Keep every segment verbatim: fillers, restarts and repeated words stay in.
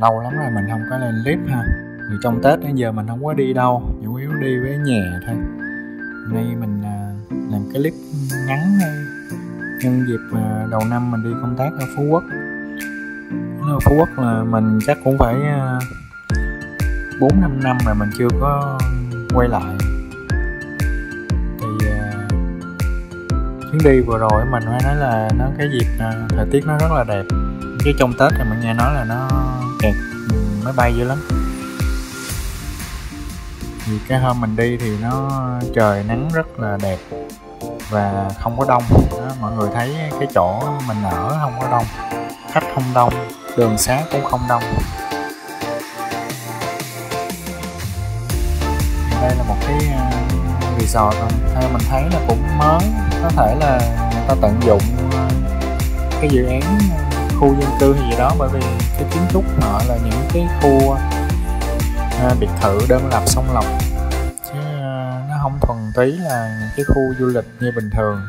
lâu lắm rồi mình không có lên clip ha. Vì trong Tết đến giờ mình không có đi đâu, chủ yếu đi với nhà thôi. Hôm nay mình làm cái clip ngắn thôi, nhân dịp đầu năm mình đi công tác ở Phú Quốc. Ở Phú Quốc là mình chắc cũng phải bốn năm năm rồi mình chưa có quay lại. Thì chuyến đi vừa rồi mình phải nói là nó cái dịp thời tiết nó rất là đẹp, chứ trong Tết thì mình nghe nói là nó kẹt máy bay dữ lắm. Vì cái hôm mình đi thì nó trời nắng rất là đẹp và không có đông đó, mọi người thấy cái chỗ mình ở không có đông, khách không đông, đường xá cũng không đông. Đây là một cái resort theo mình thấy là cũng mới, có thể là người ta tận dụng cái dự án khu dân cư hay gì đó, bởi vì cái kiến trúc họ là những cái khu À, biệt thự đơn lập song lọc, chứ à, nó không thuần túy là những cái khu du lịch như bình thường.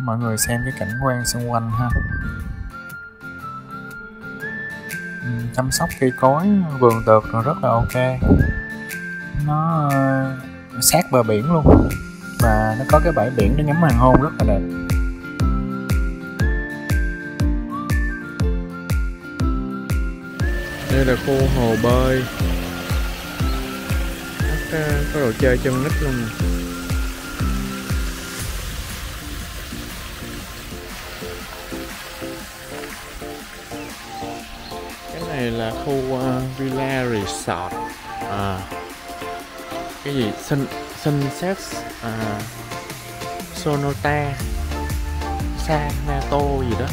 Mọi người xem cái cảnh quan xung quanh ha. Ừ, chăm sóc cây cối vườn tược rồi rất là ok, nó à, sát bờ biển luôn và nó có cái bãi biển để ngắm hoàng hôn rất là đẹp. Đây là khu hồ bơi, rất uh, có đồ chơi chân nít luôn nè. Cái này là khu uh, Villa Resort, à, cái gì Sun, Sunset à, Sonota Sanato gì đó.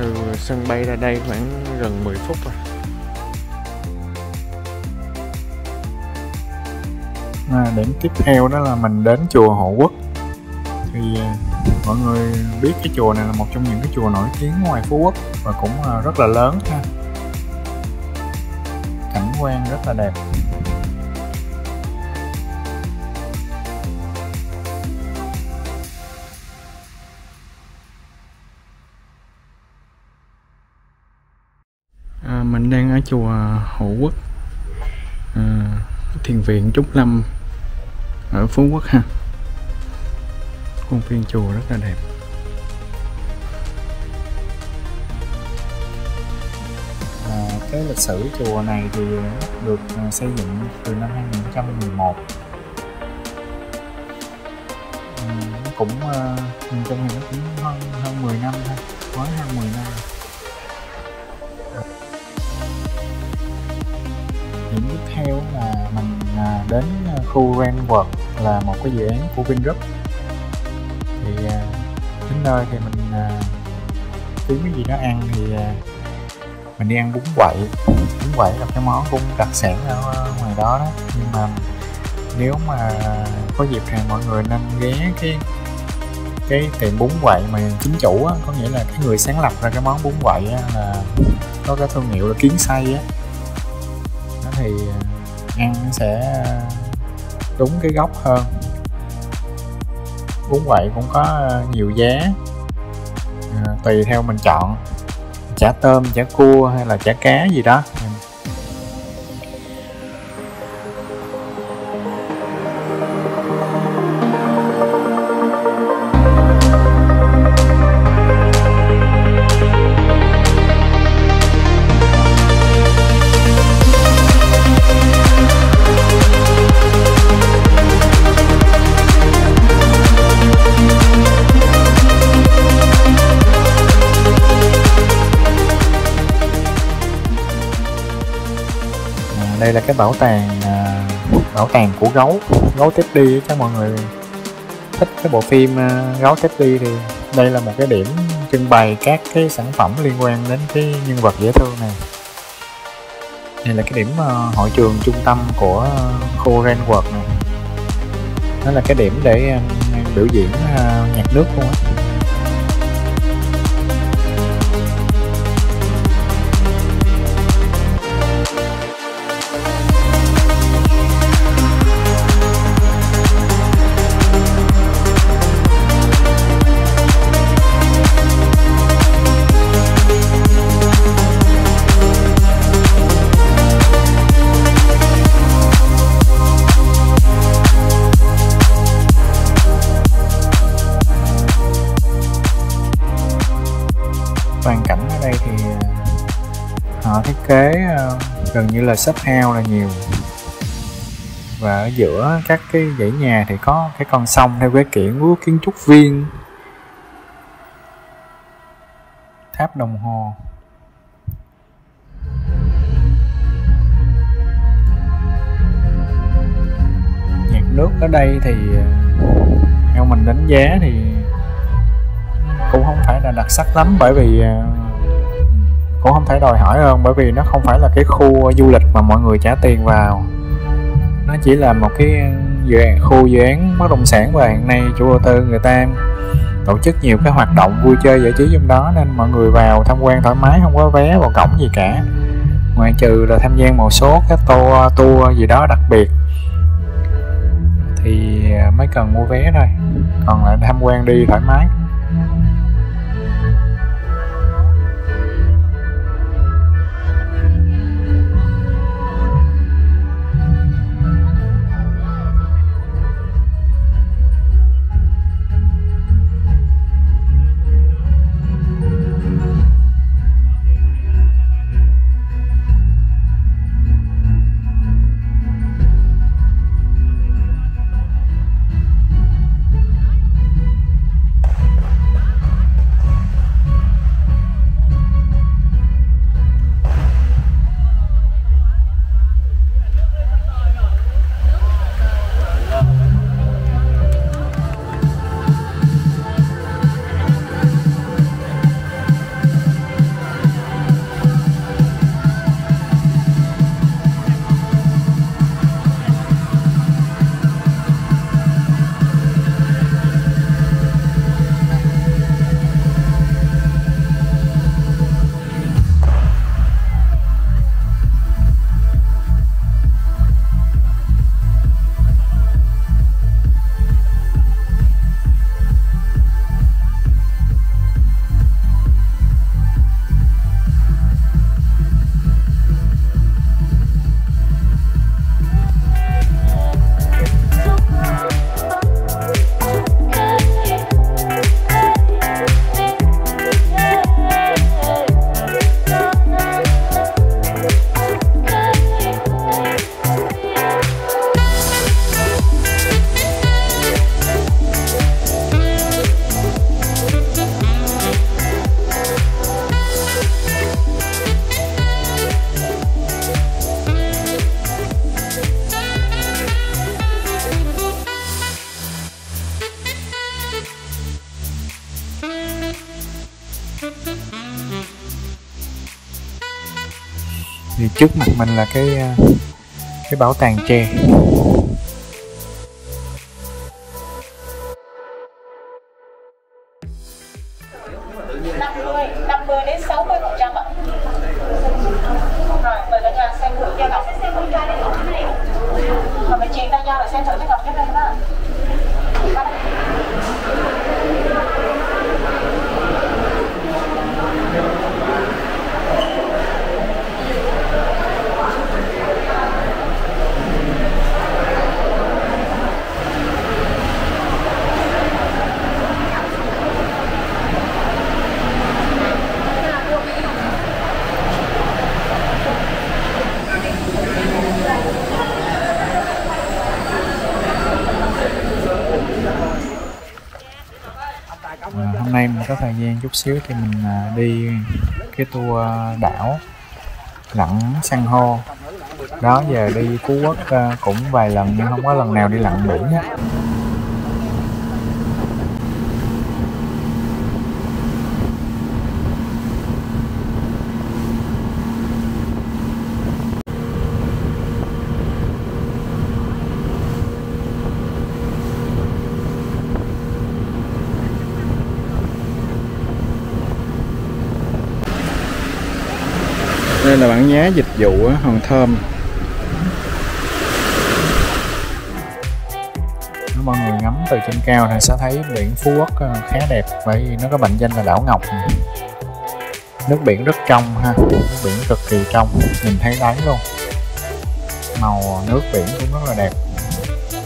Từ sân bay ra đây khoảng gần mười phút rồi. À, điểm tiếp theo đó là mình đến chùa Hộ Quốc. Thì mọi người biết cái chùa này là một trong những cái chùa nổi tiếng ngoài Phú Quốc và cũng rất là lớn ha. Cảnh quan rất là đẹp. Mình đang ở chùa Hộ Quốc, à, thiền viện Trúc Lâm ở Phú Quốc ha. Khuôn viên chùa rất là đẹp. À, cái lịch sử chùa này thì được xây dựng từ năm hai nghìn không trăm mười một. À, nó cũng trong này nó cũng hơn hơn mười năm thôi, quá hơn mười năm. Điểm tiếp theo là mình đến khu Grand World, là một cái dự án của Vingroup. Thì đến nơi thì mình kiếm cái gì đó ăn thì mình đi ăn bún quậy. Bún quậy là cái món cũng đặc sản ở ngoài đó đó. Nhưng mà nếu mà có dịp thì mọi người nên ghé cái cái tiệm bún quậy mà chính chủ á, có nghĩa là cái người sáng lập ra cái món bún quậy á, là có cái thương hiệu là Kiến Xây á. Thì ăn nó sẽ đúng cái gốc hơn. Bún quậy cũng có nhiều giá, à, tùy theo mình chọn chả tôm, chả cua hay là chả cá gì đó. Đây là cái bảo tàng bảo tàng của gấu gấu Teddy. Các mọi người thích cái bộ phim gấu Teddy thì đây là một cái điểm trưng bày các cái sản phẩm liên quan đến cái nhân vật dễ thương này. Đây là cái điểm hội trường trung tâm của khu Grand World này. Đó là cái điểm để biểu diễn nhạc nước luôn á. Toàn cảnh ở đây thì họ thiết kế gần như là shop house là nhiều, và ở giữa các cái dãy nhà thì có cái con sông theo cái kiểu của kiến trúc viên. Tháp đồng hồ. Nhạc nước ở đây thì theo mình đánh giá thì cũng không phải là đặc sắc lắm, bởi vì cũng không thể đòi hỏi hơn, bởi vì nó không phải là cái khu du lịch mà mọi người trả tiền vào. Nó chỉ là một cái dự án, khu dự án bất động sản, và hiện nay chủ đầu tư người ta tổ chức nhiều cái hoạt động vui chơi giải trí trong đó, nên mọi người vào tham quan thoải mái, không có vé vào cổng gì cả, ngoại trừ là tham gia một số cái tour, tour gì đó đặc biệt thì mới cần mua vé thôi, còn lại tham quan đi thoải mái. Thì trước mặt mình là cái cái bảo tàng tre. năm mươi đến sáu mươi phần trăm ạ. Rồi, mời cả nhà xem thử cây ngọc. Mà mình truyền tay nhau là xem thử cây ngọc nhất đây đó. Hôm nay mình có thời gian chút xíu thì mình đi cái tour đảo lặn san hô. Đó giờ đi Phú Quốc cũng vài lần nhưng không có lần nào đi lặn biển á. Đây là bảng giá dịch vụ Hòn Thơm. Nếu mọi người ngắm từ trên cao thì sẽ thấy biển Phú Quốc khá đẹp, bởi vì nó có mệnh danh là đảo Ngọc. Nước biển rất trong ha, nước biển cực kỳ trong, nhìn thấy đáy luôn. Màu nước biển cũng rất là đẹp.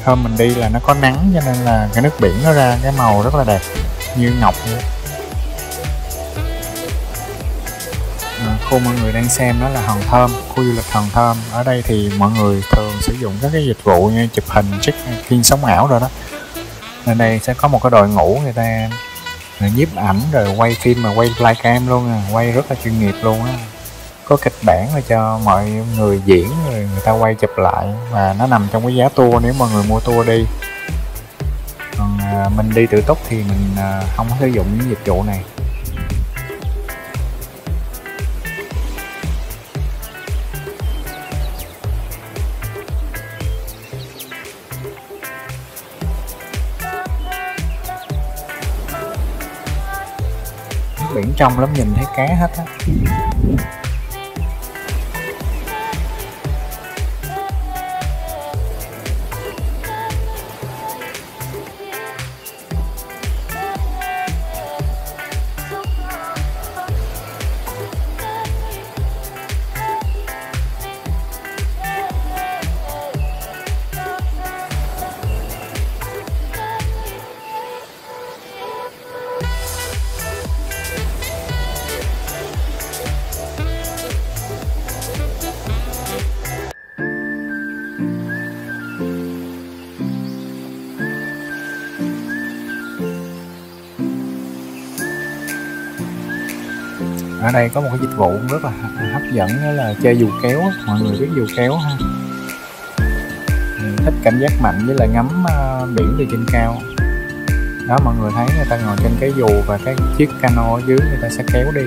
Hôm mình đi là nó có nắng cho nên là cái nước biển nó ra cái màu rất là đẹp, như ngọc vậy. khu mọi người đang xem đó là Hòn Thơm, khu du lịch Hòn Thơm. Ở đây thì mọi người thường sử dụng các cái dịch vụ như chụp hình, check-in sống ảo rồi đó. Ở đây sẽ có một cái đội ngũ người ta nhiếp ảnh rồi quay phim mà quay flycam luôn à, quay rất là chuyên nghiệp luôn á. Có kịch bản là cho mọi người diễn rồi người ta quay chụp lại, và nó nằm trong cái giá tour nếu mọi người mua tour đi. Còn mình đi tự túc thì mình không có sử dụng những dịch vụ này. Biển trong lắm, nhìn thấy cá hết á. Ở đây có một cái dịch vụ rất là hấp dẫn, đó là chơi dù kéo. Mọi người biết dù kéo ha, mình thích cảm giác mạnh với lại ngắm biển từ trên cao đó. Mọi người thấy người ta ngồi trên cái dù và cái chiếc cano ở dưới người ta sẽ kéo đi,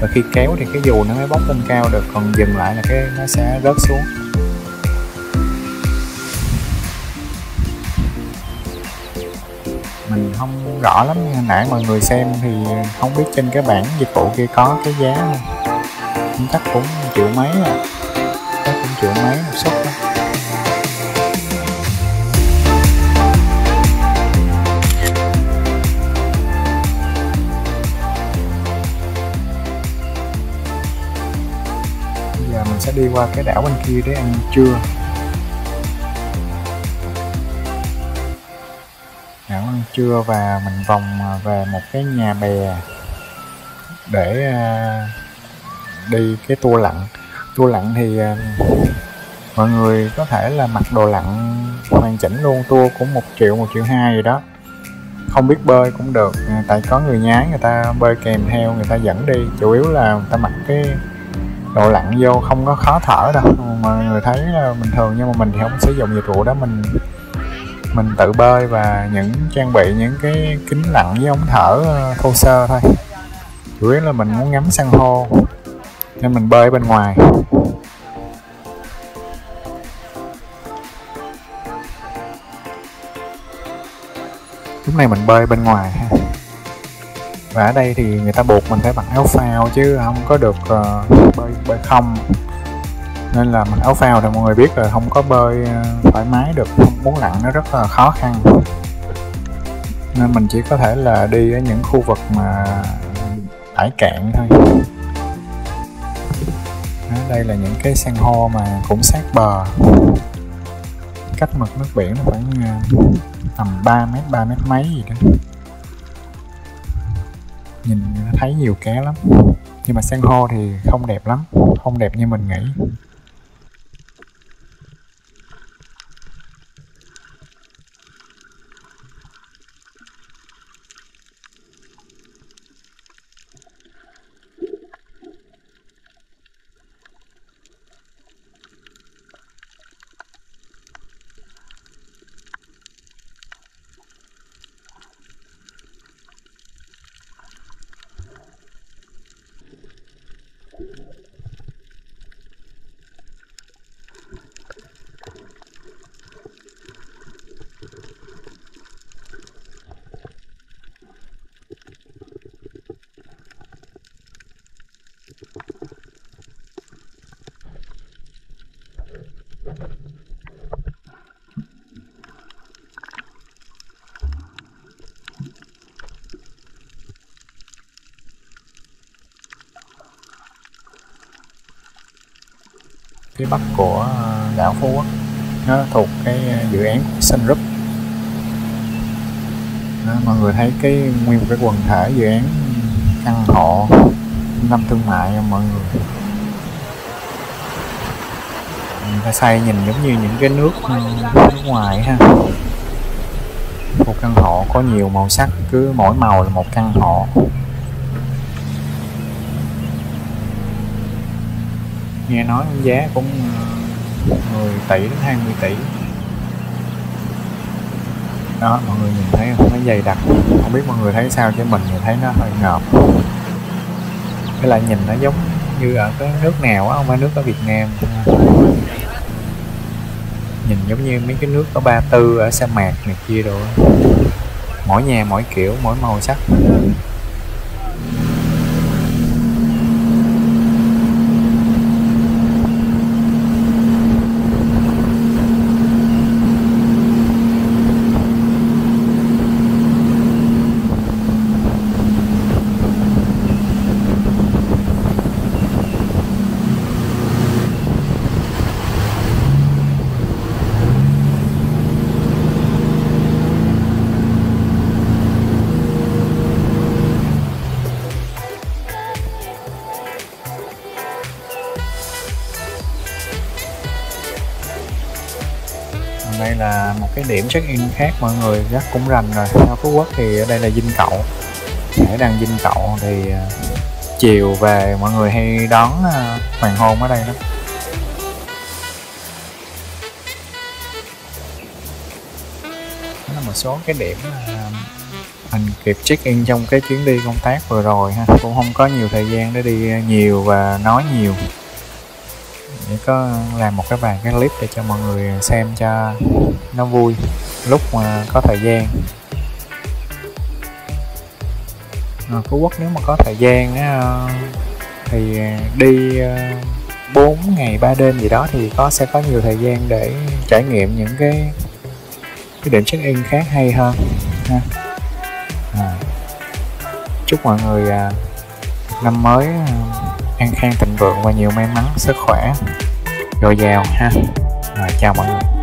và khi kéo thì cái dù nó mới bốc lên cao được, còn dừng lại là cái nó sẽ rớt xuống. Mình không rõ lắm, hồi nãy mọi người xem thì không biết trên cái bảng dịch vụ kia có cái giá không, nhưng chắc cũng triệu mấy à, chắc cũng triệu mấy một suất đó. Bây giờ mình sẽ đi qua cái đảo bên kia để ăn trưa. Trưa và mình vòng về một cái nhà bè để đi cái tour lặn. Tour lặn thì mọi người có thể là mặc đồ lặn hoàn chỉnh luôn, tour cũng một triệu một triệu hai gì đó. Không biết bơi cũng được, tại có người nhái người ta bơi kèm theo, người ta dẫn đi. Chủ yếu là người ta mặc cái đồ lặn vô không có khó thở đâu, mọi người thấy là bình thường. Nhưng mà mình thì không sử dụng dịch vụ đó, mình mình tự bơi và những trang bị những cái kính lặn với ống thở thô sơ thôi. Chủ yếu là mình muốn ngắm san hô nên mình bơi bên ngoài. Lúc này mình bơi bên ngoài ha. Và ở đây thì người ta buộc mình phải mặc áo phao chứ không có được uh, bơi bơi không. Nên là mặc áo phao thì mọi người biết là không có bơi thoải mái được, muốn lặn nó rất là khó khăn. Nên mình chỉ có thể là đi ở những khu vực mà bãi cạn thôi. Đó, đây là những cái san hô mà cũng sát bờ. Cách mực nước biển nó khoảng tầm ba mét, ba mét mấy gì đó. Nhìn thấy nhiều cá lắm. Nhưng mà san hô thì không đẹp lắm, không đẹp như mình nghĩ. Phía bắc của đảo Phú Quốc, nó thuộc cái dự án của Sun Group. Đó, mọi người thấy cái nguyên một cái quần thể dự án căn hộ năm thương mại không mọi người. Người ta xây nhìn giống như những cái nước nước ngoài ha. Một căn hộ có nhiều màu sắc, cứ mỗi màu là một căn hộ. Nghe nói giá cũng mười tỷ đến hai mươi tỷ. Đó, mọi người nhìn thấy không, nó dày đặc. Không biết mọi người thấy sao chứ mình thấy nó hơi ngợp. Cái lại nhìn nó giống như ở cái nước nào á, không phải nước ở Việt Nam. Nhìn giống như mấy cái nước có ba tư ở sa mạc này kia rồi. Mỗi nhà mỗi kiểu, mỗi màu sắc. Đây là một cái điểm check-in khác mọi người, chắc cũng rành rồi. Ở Phú Quốc thì ở đây là Dinh Cậu. Ở đằng Dinh Cậu thì chiều về mọi người hay đón hoàng hôn ở đây lắm. Đó là một số cái điểm mình kịp check-in trong cái chuyến đi công tác vừa rồi ha. Cũng không có nhiều thời gian để đi nhiều và nói nhiều, để có làm một cái vài cái clip để cho mọi người xem cho nó vui lúc mà có thời gian. Rồi Phú Quốc nếu mà có thời gian thì đi bốn ngày ba đêm gì đó thì có sẽ có nhiều thời gian để trải nghiệm những cái cái điểm check-in khác hay hơn ha. À, chúc mọi người năm mới an khang thịnh vượng và nhiều may mắn, sức khỏe dồi dào ha. Rồi, chào mọi người.